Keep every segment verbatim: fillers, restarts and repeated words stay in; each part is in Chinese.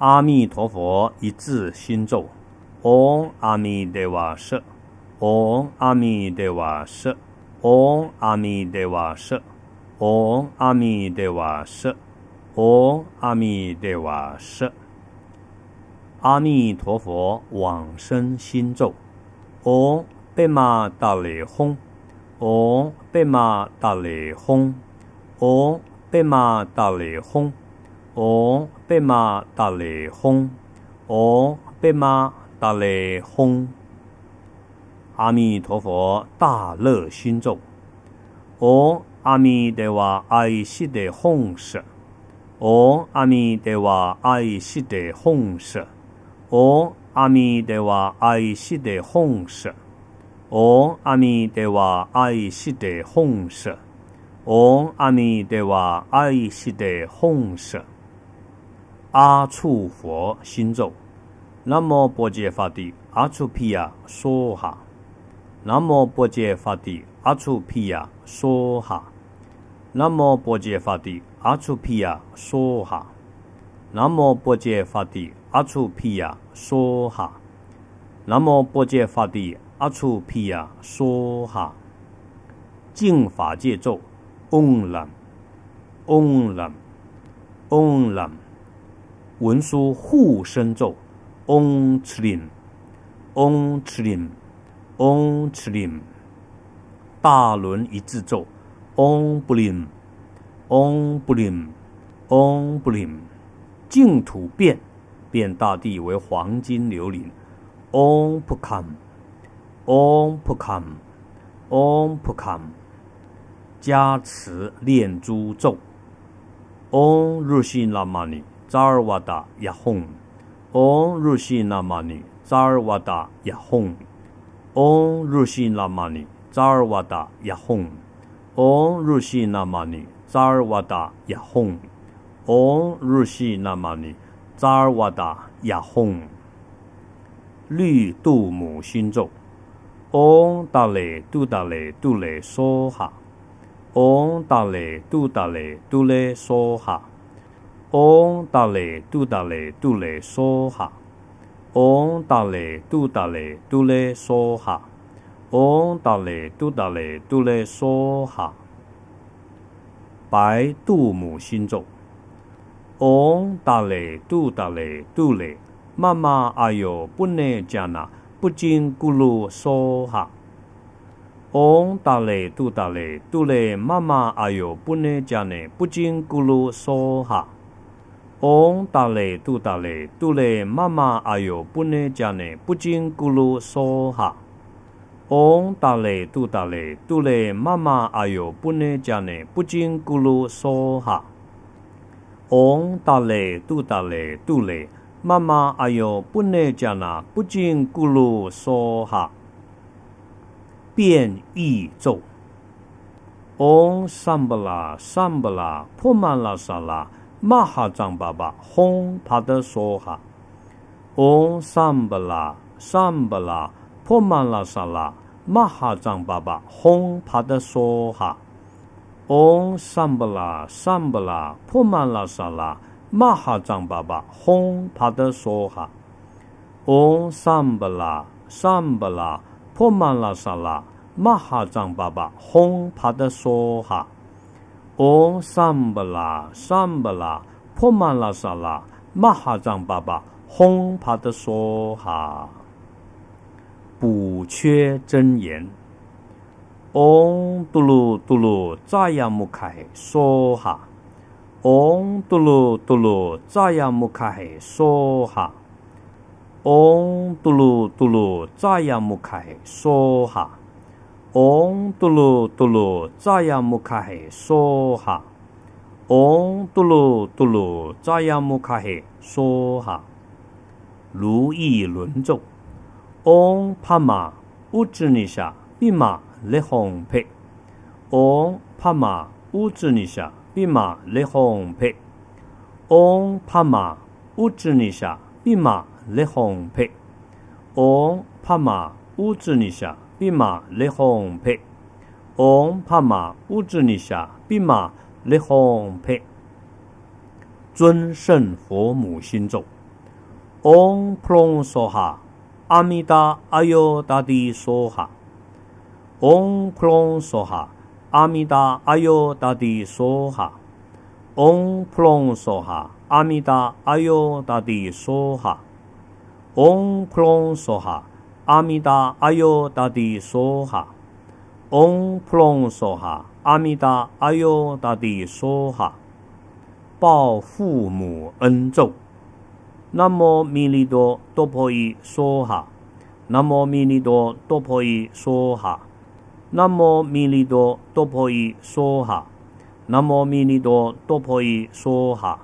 阿弥陀佛一字心咒，唵阿弥陀瓦舍，唵阿弥陀瓦舍，唵阿弥陀瓦舍，唵阿弥陀瓦舍，唵阿弥陀瓦舍。阿弥陀佛往生心咒，唵贝玛达雷吽，唵贝玛达雷吽，唵贝玛达雷吽。唵贝玛达雷吽，唵贝玛达雷吽。阿弥陀佛大乐心咒，唵阿弥陀佛爱悉地吽舍，唵阿弥陀佛爱悉地吽舍，唵阿弥陀佛爱悉地吽舍，唵阿弥陀佛爱悉地吽舍，唵阿弥陀佛爱悉地吽舍。阿处佛心咒，南无波揭法帝阿处毗耶娑哈，南无波揭法帝阿处毗耶娑哈，南无波揭法帝阿处毗耶娑哈，南无波揭法帝阿处毗耶娑哈，南无波揭法帝阿处毗耶娑哈。净法界咒，嗡唵嗡唵嗡唵。文殊护身咒，嗡哧林嗡哧林嗡哧林。大轮一字咒，嗡不林嗡不林嗡不林。净土变，变大地为黄金琉璃，嗡不堪嗡不堪嗡不堪。加持念珠咒，嗡日悉那嘛呢扎尔瓦达雅吽，唵日悉那嘛呢扎尔瓦达雅吽，唵日悉那嘛呢扎尔瓦达雅吽，唵日悉那嘛呢扎尔瓦达雅吽，唵日悉那嘛呢扎尔瓦达雅吽。绿度母心咒，唵达雷度达雷度雷娑哈，唵达雷度达雷度雷娑哈。唵达雷度达雷度雷娑哈，唵达雷度达雷度雷娑哈，唵达雷度达雷度雷娑哈。白度母心咒，唵达雷度达雷度雷妈妈阿哟不内加那不净咕噜娑哈，唵达雷度达雷度雷妈妈阿哟不内加那不净咕噜娑哈。唵达雷度达雷度雷妈妈阿哟不内加那不净咕噜娑哈，唵达雷度达雷度雷妈妈阿哟不内加那不净咕噜娑哈，唵达雷度达雷度雷妈妈阿哟不内加那不净咕噜娑哈。变异咒，唵三巴拉三巴拉婆曼拉萨拉玛哈藏巴巴吽帕德娑哈，唵三巴拉三巴拉婆曼拉萨拉玛哈藏巴巴吽帕德娑哈，唵三巴拉三巴拉婆曼拉萨拉玛哈藏巴巴吽帕德娑哈，唵三巴拉三巴拉婆曼拉萨拉玛哈藏巴巴吽帕德娑哈。唵三巴拉三巴拉婆曼拉萨拉玛哈藏巴巴吽帕德娑哈。补缺真言，唵嘟噜嘟噜扎雅木卡嘿娑哈，唵嘟噜嘟噜扎雅木卡嘿娑哈，唵嘟噜嘟噜扎雅木卡嘿娑哈，唵嘟噜嘟噜扎雅木卡嘿娑哈，唵嘟噜嘟噜扎雅木卡嘿娑哈。如意轮咒，唵帕玛乌支尼夏比玛勒吽佩，唵帕玛乌支尼夏比玛勒吽佩，唵帕玛乌支尼夏比玛勒吽佩，唵帕玛乌支尼夏比玛勒吽佩，唵帕玛乌支尼夏比玛勒吽佩。尊胜佛母心咒，オンプロンソハアミダアヨダディソハオンプロンソハアミダアヨダディソハオンプロンソハアミダアヨダディソハオンプロンソハアミダアヨダディソハオンプロンソハ阿弥达阿尤达帝娑哈，报父母恩咒。南无弥利多多婆夷娑哈，南无弥利多多婆夷娑哈，南无弥利多多婆夷娑哈，南无弥利多多婆夷娑哈，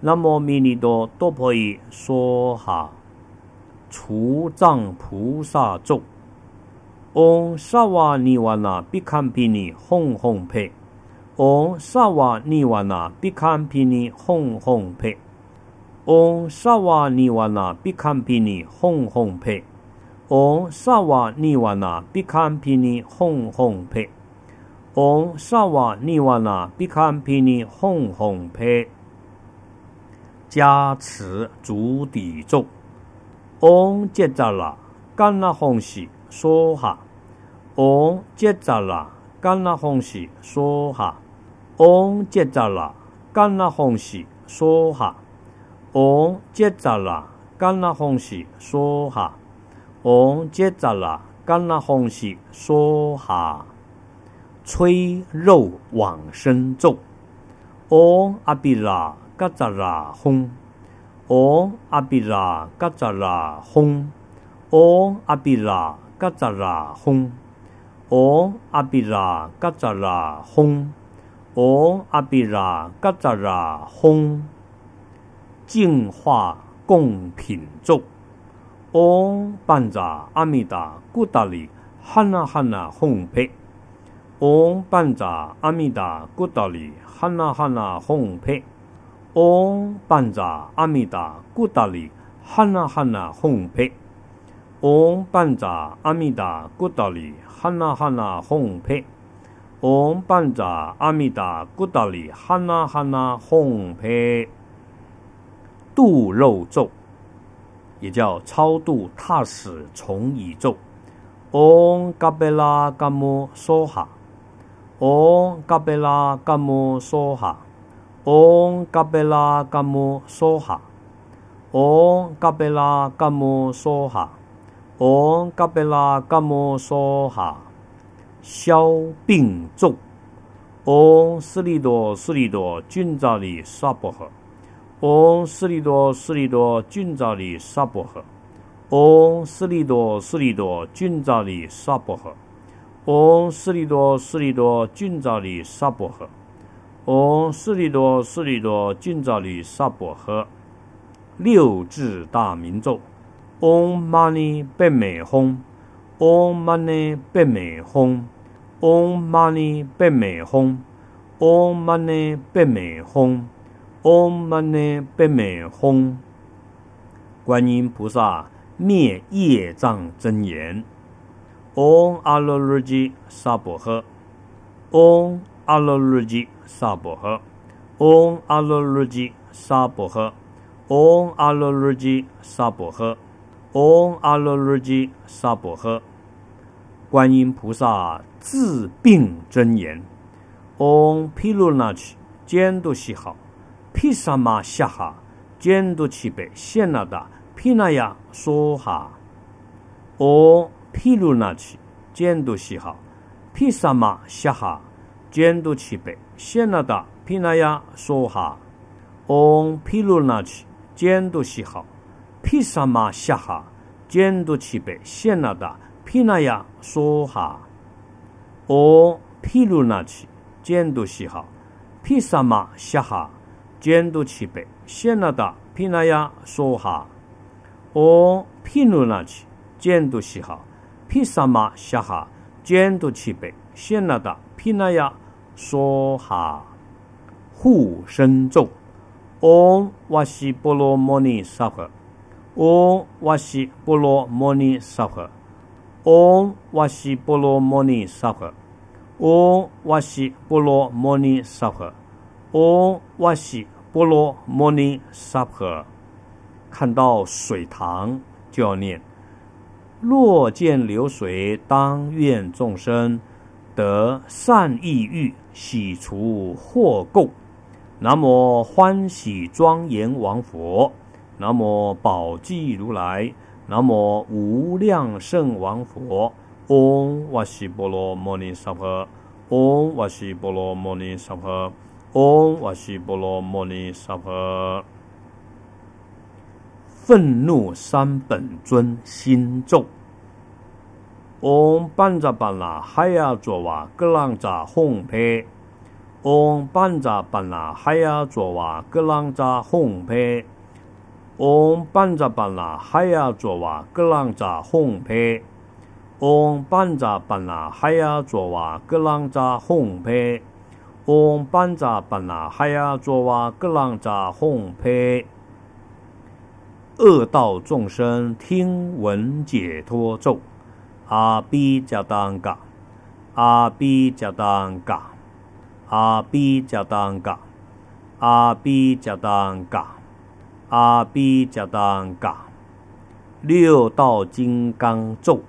南无弥利多多婆夷娑哈。除障菩萨咒。オンサワニワナピカンピニホンホンペオンサワニワナピカンピニホンホンペオンサワニワナピカンピニホンホンペオンサワニワナピカンピニホンホンペオンサワニワナピカンピニホンホンペ加持足底咒オンジェザラガンナホンシ娑哈，唵揭扎拉甘那吽悉娑哈，唵揭扎拉甘那吽悉娑哈，唵揭扎拉甘那吽悉娑哈，唵揭扎拉甘那吽悉娑哈。催肉往生咒，唵阿毗拉噶扎拉吽，唵阿毗拉噶扎拉吽，唵阿毗拉。嘎扎拉吽，唵阿毗拉嘎扎拉吽，唵阿毗拉嘎扎拉吽。净化供品咒，唵班扎阿弥达古达利哈那哈那吽佩，唵班扎阿弥达古达利哈那哈那吽佩，唵班扎阿弥达古达利哈那哈那吽佩。オンパンザアミダグタリハナハナホンペオンパンザアミダグタリハナハナホンペ度肉咒也叫超度踏死虫蚁咒オンカペラガモソハオンカペラガモソハオンカペラガモソハオンカペラガモソハオンカペラガモソハ消病咒オンスリドスリドジュンザリサボハオンスリドスリドジュンザリサボハオンスリドスリドジュンザリサボハオンスリドスリドジュンザリサボハオンスリドスリドジュンザリサボハ六字大明咒オンマニベメホンオンマニベメホンオンマニベメホンオンマニベメホンオンマニベメホン观音菩萨灭业障真言オン阿罗日吉萨婆诃オン阿罗日吉萨婆诃オン阿罗日吉萨婆诃オンアロルジサ婆诃オン阿罗日吉萨婆诃观音菩萨治病真言オン毗卢那耆监督西好毗沙摩夏哈监督其北现那达毗那亚娑哈オン毗卢那耆监督西好毗沙摩夏哈监督其北现那达毗那亚娑哈オン毗卢那耆监督西好毗沙摩夏哈监督其北现那达毗那亚娑哈オン毗卢那耆监督西好毗沙摩夏哈监督其北现那达毗那亚娑哈オン毗卢那耆监督西好毗沙摩夏哈监督其北现那达毗那亚娑哈护身咒オンワシボロモニサファオンワシボロモニサファオンワシボロモニサファオンワシボロモニサファオンワシボロモニサファ看到水塘就要念若见流水当愿众生得善意欲洗除祸垢。南无欢喜庄严王佛，南无宝髻如来，南无无量圣王佛。嗡瓦西波罗摩尼萨婆，嗡瓦西波罗摩尼萨婆，嗡瓦西波罗摩尼萨婆。愤怒三本尊心咒。嗡班扎班拉海亚卓瓦格朗扎哄佩，嗡班扎班拉海亚卓瓦格朗扎哄佩，嗡班扎班拉海亚卓瓦格朗扎哄佩，嗡班扎班拉海亚卓瓦格朗扎哄佩，嗡班扎班拉海亚卓瓦格朗扎哄佩。恶道众生听闻解脱咒。阿比加当嘎，阿比加当嘎，阿比加当嘎，阿比加当嘎，阿比加当嘎。六道金刚咒，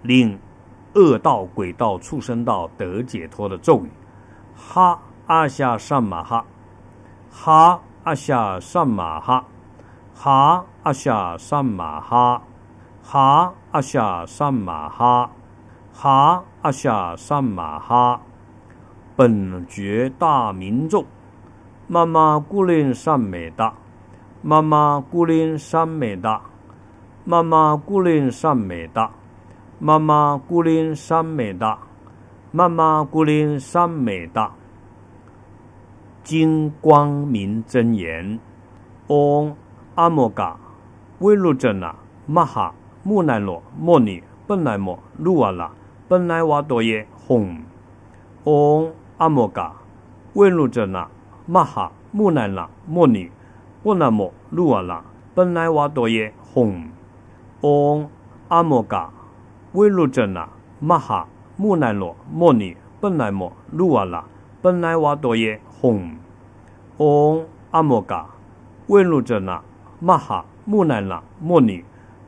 令恶道、鬼道、畜生道得解脱的咒语。哈阿夏善玛哈，哈阿夏善玛哈，哈阿夏善玛哈。哈阿夏善玛哈，哈阿夏善玛哈。本觉大明咒，妈妈古林善美达，妈妈古林善美达，妈妈古林善美达，妈妈古林善美达，妈妈古林善美达。金光明真言。唵阿摩嘎威路真那玛哈木乃罗莫尼本来莫鲁瓦拉本来瓦多耶哄。唵阿摩嘎威路遮那玛哈木乃拉莫尼本来莫鲁瓦拉本来瓦多耶哄。唵阿摩嘎威路遮那玛哈木乃罗莫尼本来莫鲁瓦拉本来瓦多耶哄。唵阿摩嘎威路遮那玛哈木乃拉莫尼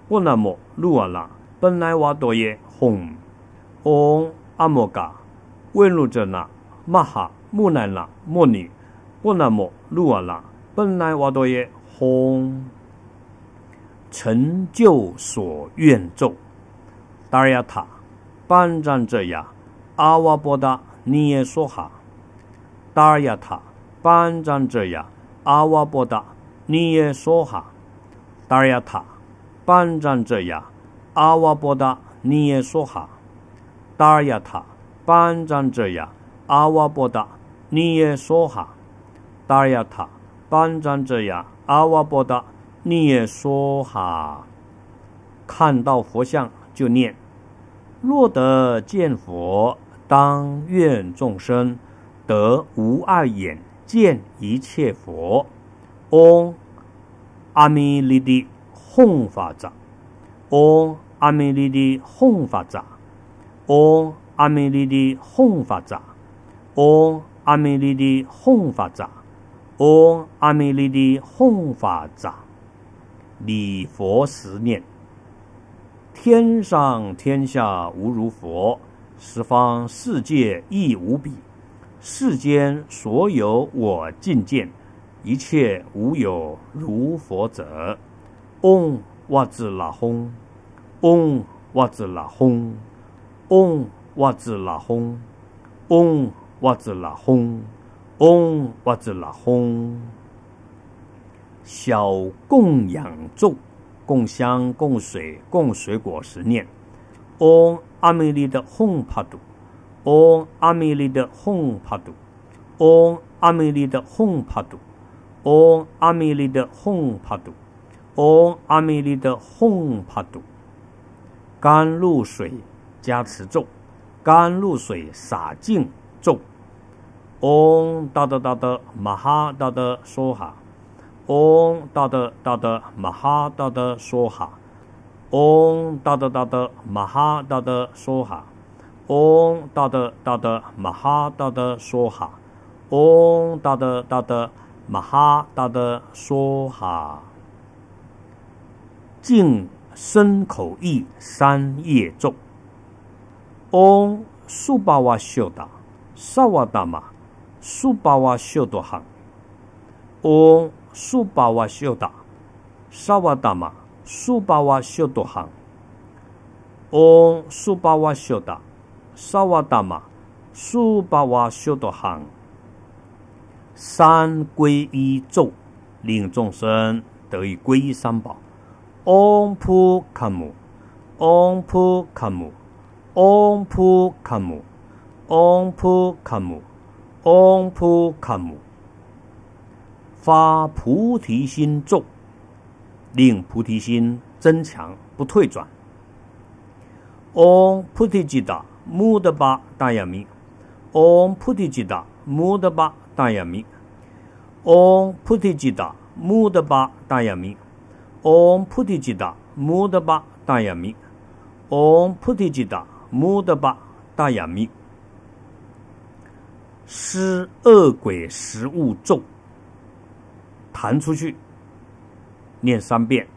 波那摩鲁瓦拉本来瓦多耶哄。唵阿摩嘎威路遮那玛哈木乃拉莫尼波那摩鲁瓦拉本来瓦多耶哄。成就所愿咒。达雅塔班占遮雅阿瓦波达尼耶梭哈，达雅塔班占遮雅阿瓦波达尼耶梭哈，达雅塔班占遮雅阿瓦波达尼耶梭哈，达雅塔班占遮雅阿瓦波达尼耶梭哈，达雅塔班占遮雅阿瓦波达尼耶梭哈。看到佛像就念若得见佛当愿众生得无碍眼见一切佛。唵阿弥利帝吽法扎，唵阿弥利帝吽法扎，唵阿弥利帝吽法扎，唵阿弥利帝吽法扎，唵阿弥利帝吽法扎。礼佛十念。天上天下无如佛，十方世界亦无比，世间所有我净见，一切无有如佛者。嗡哇兹拉吽，嗡哇兹拉吽，嗡哇兹拉吽，嗡哇兹拉吽，嗡哇兹拉吽。小供养咒，供香、供水、供水果十念。唵阿弥利的吽帕杜，唵阿弥利的吽帕杜，唵阿弥利的吽帕杜，唵阿弥利的吽帕杜。唵阿弥利的吽帕杜。甘露水加持咒，甘露水洒净咒。唵达达达达玛哈达达梭哈，唵达达达达玛哈达达梭哈，唵达达达达玛哈达达梭哈，唵达达达达玛哈达达梭哈，唵达达达达玛哈达达梭哈。净身口意三业重。唵苏巴瓦秀达萨瓦达玛苏巴瓦秀多行。唵苏巴瓦秀达萨瓦达玛苏巴瓦秀多行。唵苏巴瓦秀达萨瓦达玛苏巴瓦秀多行。三皈依咒，令众生得以皈依三宝。唵婆卡姆，唵婆卡姆，唵婆卡姆，唵婆卡姆，唵婆卡姆。发菩提心咒，令菩提心增强不退转。唵菩提吉达摩德巴达雅米，唵菩提吉达摩德巴达雅米，唵菩提吉达摩德巴达雅米。唵菩提吉达摩德巴达雅米，唵菩提吉达摩德巴达雅米。施恶鬼食物咒，弹出去念三遍，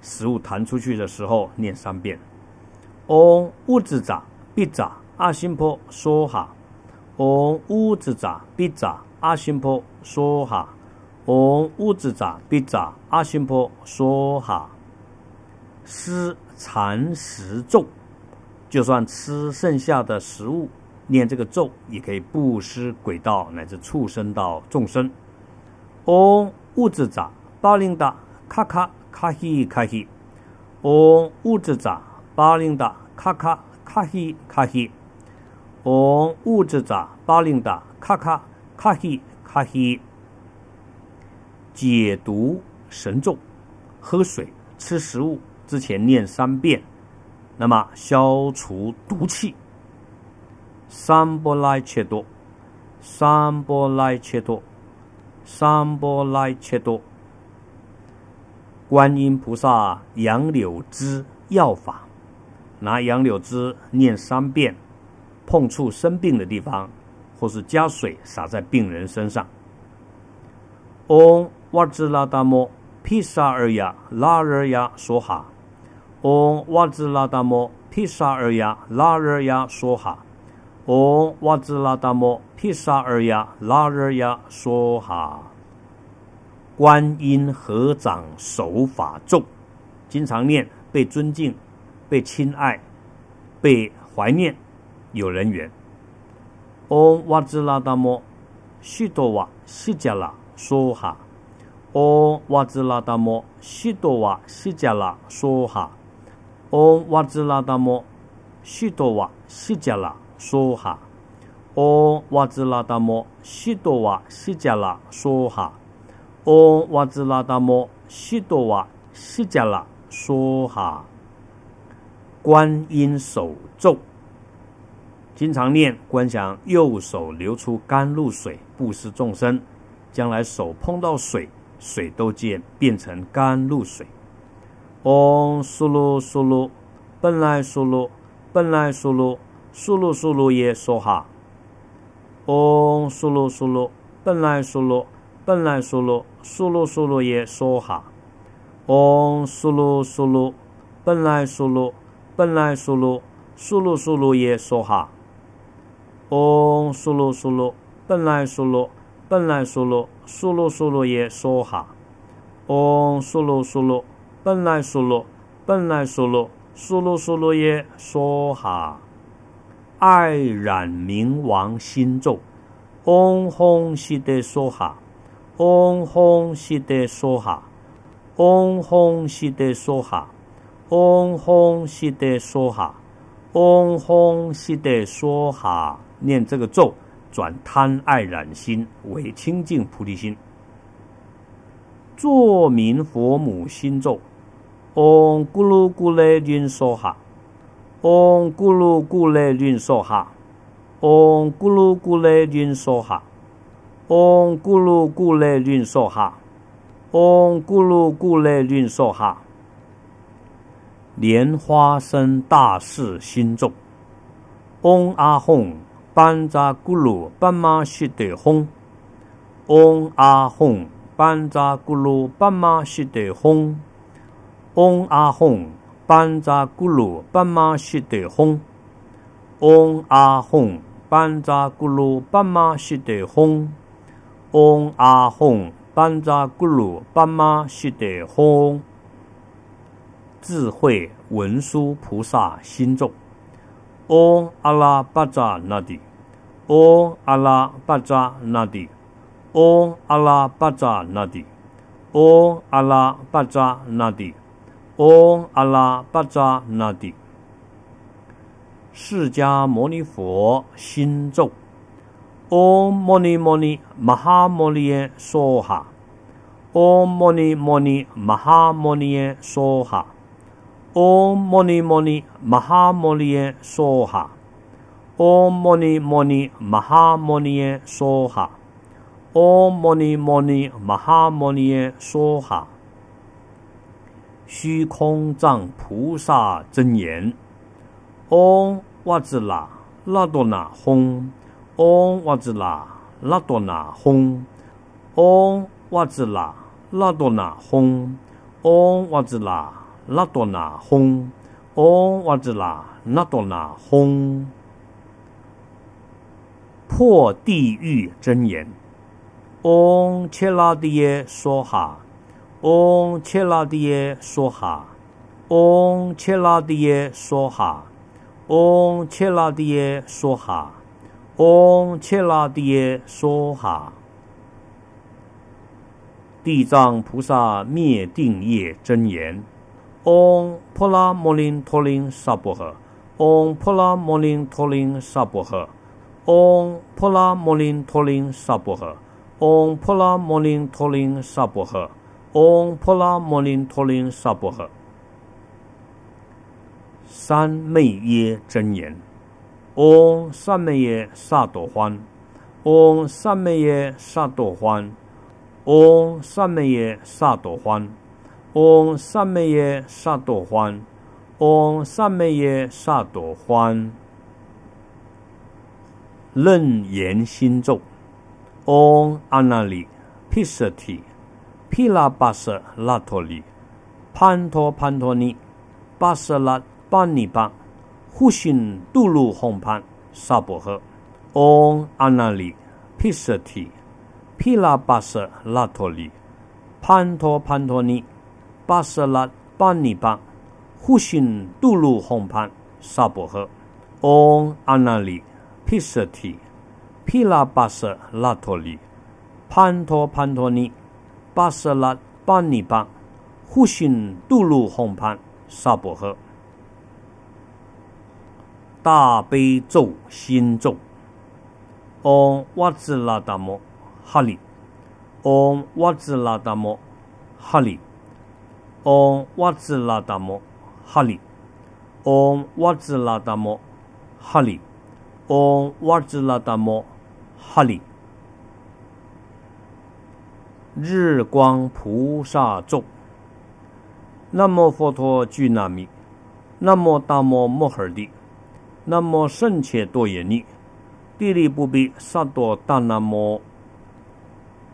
食物弹出去的时候念三遍。唵乌兹扎毕扎阿辛婆娑哈，唵乌兹扎毕扎阿辛婆娑哈。唵乌兹扎毕扎阿辛婆娑哈。施禅食咒，就算吃剩下的食物，念这个咒也可以布施鬼道乃至畜生道众生。唵乌兹扎巴林达卡卡卡希卡希，唵乌兹扎巴林达卡卡卡希卡希，唵乌兹扎巴林达卡卡卡希卡希。解毒神咒，喝水吃食物之前念三遍，那么消除毒气。三波来切多，三波来切多，三波来切多。观音菩萨杨柳枝药法，拿杨柳枝念三遍，碰触生病的地方，或是加水洒在病人身上。唵瓦兹拉达摩毗沙尔雅拉尔雅娑哈，唵瓦兹拉达摩毗沙尔雅拉尔雅娑哈，唵瓦兹拉达摩毗沙尔雅拉尔雅娑哈。观音合掌手法咒，经常念被尊敬、被亲爱、被怀念有人缘。唵瓦兹拉达摩悉多瓦悉迦拉娑哈，唵瓦兹拉达摩悉多瓦悉迦拉娑哈，唵瓦兹拉达摩悉多瓦悉迦拉娑哈，唵瓦兹拉达摩悉多瓦悉迦拉娑哈，唵瓦兹拉达摩悉多瓦悉迦拉娑哈。观音手咒，经常念观想右手流出甘露水布施众生，将来手碰到水，水都见变成甘露水。唵苏噜苏噜，本来苏噜，本来苏噜，苏噜苏噜耶娑哈。唵苏噜苏噜，本来苏噜，本来苏噜，苏噜苏噜耶娑哈。唵苏噜苏噜，本来苏噜，本来苏噜，苏噜苏噜耶娑哈。唵苏噜苏噜，本来苏噜，本来苏噜，苏噜苏噜耶娑哈。唵苏噜苏噜，本来苏噜，本来苏噜，苏噜苏噜耶娑哈。爱染明王心咒，唵吽悉得娑哈，唵吽悉得娑哈，唵吽悉得娑哈，唵吽悉得娑哈，唵吽悉得娑哈。念这个咒，转贪爱染心为清净菩提心。坐明佛母心咒，唵咕噜咕嘞云娑哈，唵咕噜咕嘞云娑哈，唵咕噜咕嘞云娑哈，唵咕噜咕嘞云娑哈，唵咕噜咕嘞云娑哈。莲花生大士心咒，唵阿吽班扎咕噜班玛悉得吽，唵阿吽班扎咕噜班玛悉得吽，嗡阿吽，班扎咕噜，班玛悉得吽。嗡阿吽，班扎咕噜，班玛悉得吽。嗡阿吽，班扎咕噜，班玛悉得吽。智慧文殊菩萨心咒。嗡阿拉巴扎那帝，嗡阿拉巴扎那帝，嗡阿拉巴扎那帝，嗡阿拉巴扎那帝，嗡阿拉巴扎那帝。释迦牟尼佛心咒。嗡摩尼摩尼玛哈摩尼耶娑哈。嗡摩尼摩尼玛哈摩尼耶娑哈。嗡摩尼摩尼玛哈摩尼耶娑哈。嗡摩尼摩尼玛哈摩尼耶娑哈。嗡摩尼摩尼玛哈摩尼耶娑哈。虚空藏菩萨真言。嗡哇兹拉拉多那吽。嗡哇兹拉拉多那吽。嗡哇兹拉拉多那吽。嗡哇兹拉拉多那吽。嗡哇兹拉拉多那吽。破地狱真言。嗡切拉帝耶娑哈。嗡切拉帝耶娑哈。嗡切拉帝耶娑哈。嗡切拉帝耶娑哈。嗡切拉帝耶娑哈。地藏菩萨灭定业真言。嗡婆拉摩林陀林萨婆诃。嗡婆拉摩林陀林萨婆诃。嗡婆拉摩林陀林萨婆诃。嗡婆拉摩林陀林萨婆诃。嗡婆拉摩林陀林萨婆诃。三昧耶真言。嗡三昧耶萨埵欢。嗡三昧耶萨埵欢。嗡三昧耶萨埵欢。嗡三昧耶萨埵欢。嗡三昧耶萨埵欢。楞严心咒。嗡阿那利毗舍提毗拉巴舍拉陀利潘陀潘陀尼巴舍拉巴尼巴护信杜鲁红潘萨婆诃。嗡阿那利毗舍提毗拉巴舍拉陀利潘陀潘陀尼巴舍拉巴尼巴护信杜鲁红潘萨婆诃。嗡阿那利毗舍提毗拉巴舍拉陀利潘陀潘陀尼巴舍拉巴尼巴护信杜鲁红潘萨婆诃。大悲咒心咒。嗡哇兹拉达摩哈利。嗡哇兹拉达摩哈利。嗡哇兹拉达摩哈利。嗡哇兹拉达摩哈利。嗡哇兹拉达摩哈利。日光菩萨咒。南无佛陀俱那弥。南无达摩摩诃帝。南无胜切多耶尼。帝利不比萨多大那摩。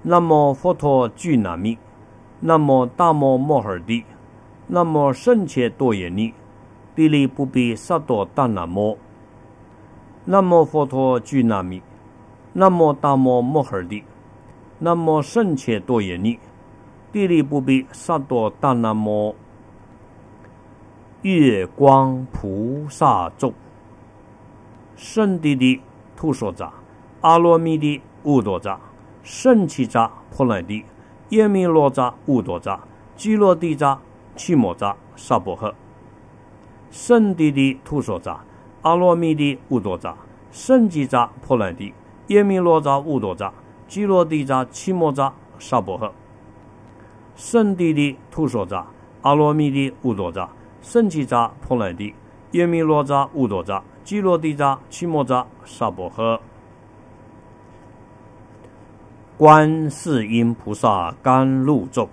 南无佛陀俱那弥。南无达摩摩诃帝。南无胜切多耶尼。帝利不比萨多大那摩。南无佛陀俱那弥。南无达摩摩诃帝。南无胜切多耶尼，帝利不比萨埵大那摩。月光菩萨咒。圣地的吐所扎，阿罗密的乌多扎，圣奇扎破乃地，耶弥罗扎乌多扎，基罗地扎七摩扎萨婆诃。圣地的吐所扎，阿罗密的乌多扎，圣奇扎破乃地，耶弥罗扎乌多扎。基罗地扎七摩扎萨婆诃。圣地的吐所扎，阿罗密的乌多扎，圣奇扎破乃地，耶弥罗扎乌多扎，基罗地扎七摩扎萨婆诃。观世音菩萨甘露咒。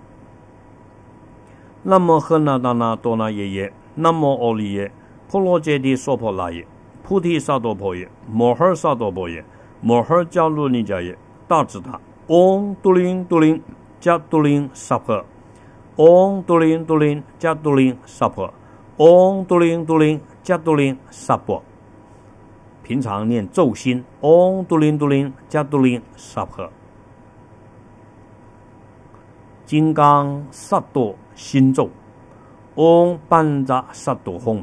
南无诃那达那多那耶耶，南无阿利耶，婆罗揭谛娑婆拉耶，菩提萨埵婆耶，摩诃萨埵婆耶，摩诃迦卢尼迦耶。大智塔嗡都林都林迦都林萨婆嗡嘟铃嘟铃加嘟铃萨婆，嗡嘟铃嘟铃加嘟铃萨婆。平常念咒心，嗡嘟铃嘟铃加嘟铃萨婆。金刚萨埵心咒，嗡班扎萨埵吽，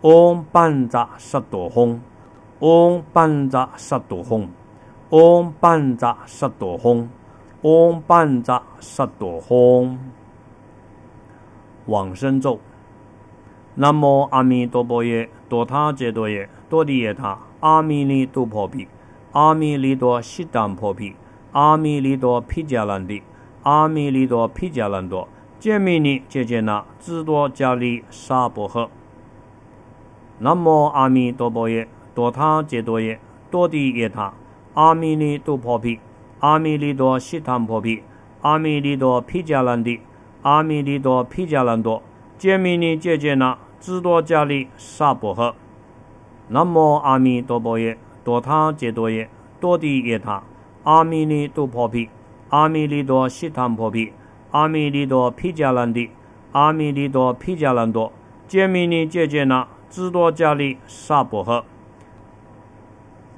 嗡班扎萨埵吽，嗡班扎萨埵吽，嗡班扎萨埵吽，嗡班扎萨埵吽。往生咒，南无阿弥陀佛耶，多他揭多耶，多地耶他，阿弥利多婆毗，阿弥利多悉檀婆毗，阿弥利多毗迦兰帝，阿弥利多毗迦兰多，揭密尼揭揭那，智多迦利沙婆诃。南无阿弥陀佛耶，多他揭多耶，多地耶他，阿弥利多婆毗，阿弥利多悉檀婆毗，阿弥利多毗迦兰帝，阿弥利多毗迦兰多，揭密尼揭揭那，智多迦利沙婆诃。南无阿弥陀佛耶，多他揭多耶，多地耶他，阿弥利多婆毗，阿弥利多悉檀婆毗，阿弥利多毗迦兰帝，阿弥利多毗迦兰多，揭密尼揭揭那，智多迦利沙婆诃。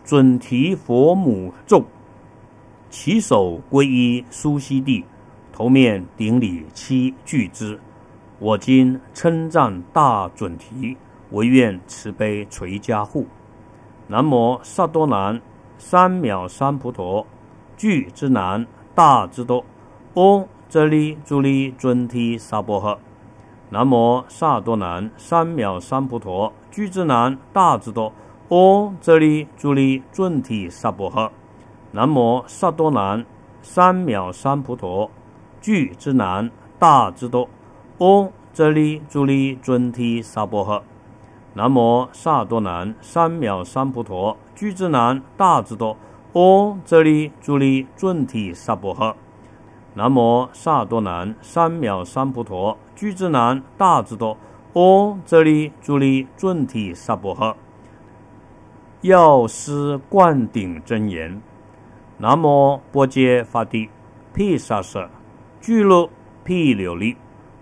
准提佛母咒，起手皈依苏悉地，头面顶礼七俱胝，我今称赞大准提，唯愿慈悲垂加护。南无萨多南三藐三菩陀，俱之南大之多，嗡遮利朱利尊提萨婆诃。南无萨多南三藐三菩陀，俱之南大之多，嗡遮利朱利尊提萨婆诃。南无萨多南三藐三菩陀，俱之南大之多，嗡遮利朱利尊提萨婆诃。南无萨多南三藐三菩陀，俱之南大之多，嗡遮利朱利尊提萨婆诃。南无萨多南三藐三菩陀，俱之南大之多，嗡遮利朱利尊提萨婆诃。药师灌顶真言，南无波揭发帝，毗沙舍俱卢毗琉璃，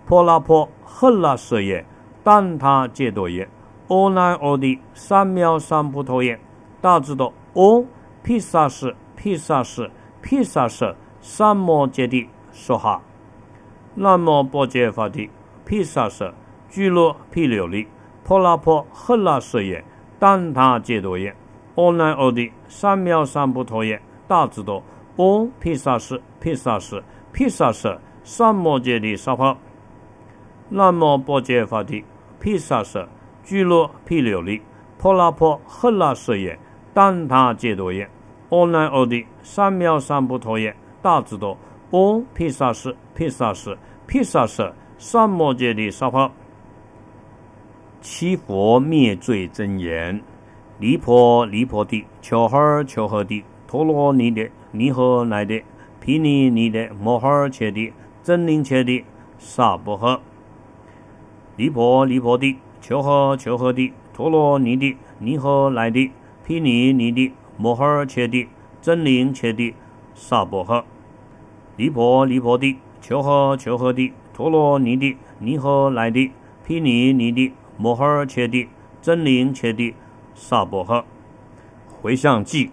婆拉婆赫拉舍耶，但他戒多耶，阿难阿帝三藐三菩陀耶，大智多，嗡毗沙士毗沙士毗沙舍三摩揭谛娑哈。南无波揭发帝，毗沙舍俱卢毗琉璃，婆拉婆赫拉舍耶，但他戒多耶，阿难阿帝三藐三菩陀耶，大智多，嗡毗沙士毗沙士毗沙舍三摩揭谛娑哈。南无波揭发帝，毗沙舍俱卢毗琉璃，婆拉婆赫拉舍耶，但他戒多耶，阿难阿帝三藐三菩陀耶，大智多，嗡毗沙士毗沙士毗沙舍三摩揭谛娑哈。七佛灭罪真言，离婆离婆帝，求诃求诃帝，陀罗尼帝尼诃那帝，毗尼尼帝，摩诃伽帝，真陵伽帝，萨婆诃。离婆离婆帝，求诃求诃帝，陀罗尼帝尼诃那帝，毗尼尼帝，摩诃伽帝，真陵伽帝，萨婆诃。离婆离婆帝，求诃求诃帝，陀罗尼帝尼诃那帝，毗尼尼帝，摩诃伽帝，真陵伽帝，萨婆诃。回向记，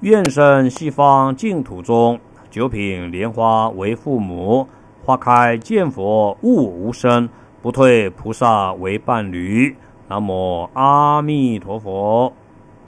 愿生西方净土中，九品莲花为父母，花开见佛悟无生，不退菩萨为伴侣。南无阿弥陀佛。